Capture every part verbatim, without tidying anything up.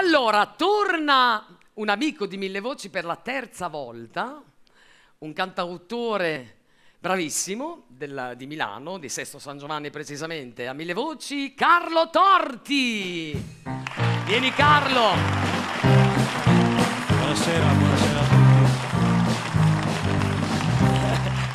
Allora, torna un amico di Mille Voci per la terza volta, un cantautore bravissimo della, di Milano, di Sesto San Giovanni precisamente, a Mille Voci, Carlo Torti. Vieni Carlo. Buonasera, buonasera a tutti.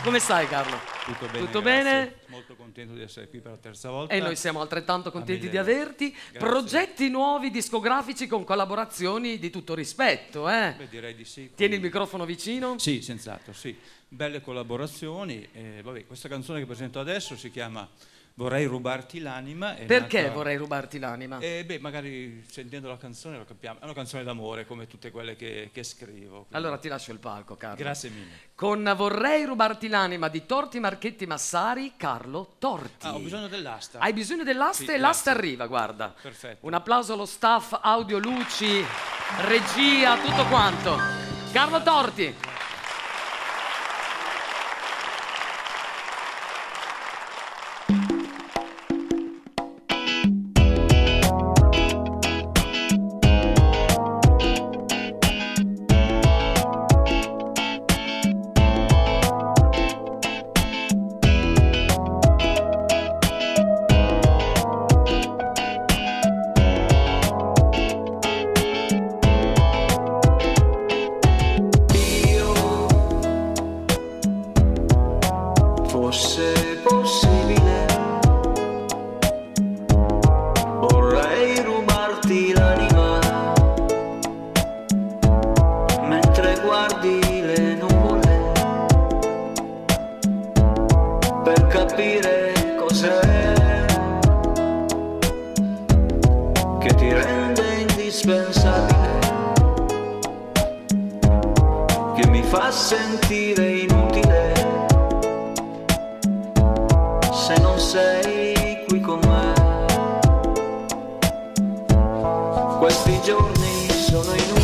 Come stai Carlo? Tutto bene? Tutto bene? Molto contento di essere qui per la terza volta. E noi siamo altrettanto contenti di averti. Grazie. Progetti nuovi discografici con collaborazioni di tutto rispetto, eh? Beh, direi di sì. Quindi... tieni il microfono vicino? Sì, senz'altro, sì. Belle collaborazioni. Eh, vabbè, questa canzone che presento adesso si chiama Vorrei rubarti l'anima. Perché nata... vorrei rubarti l'anima? Eh, beh, magari sentendo la canzone lo capiamo. È una canzone d'amore come tutte quelle che, che scrivo. Quindi... allora ti lascio il palco, Carlo. Grazie mille. Con Vorrei rubarti l'anima di Torti Marchetti Massari, Carlo Torti. Ah, ho bisogno dell'asta. Hai bisogno dell'asta, sì, e l'asta arriva, guarda. Perfetto. Un applauso allo staff, audio, luci, regia, tutto quanto. Carlo Torti. Se possibile, vorrei rubarti l'anima mentre guardi le nuvole per capire cos'è che ti rende indispensabile, che mi fa sentire inutile. Se non sei qui con me, questi giorni sono inutili.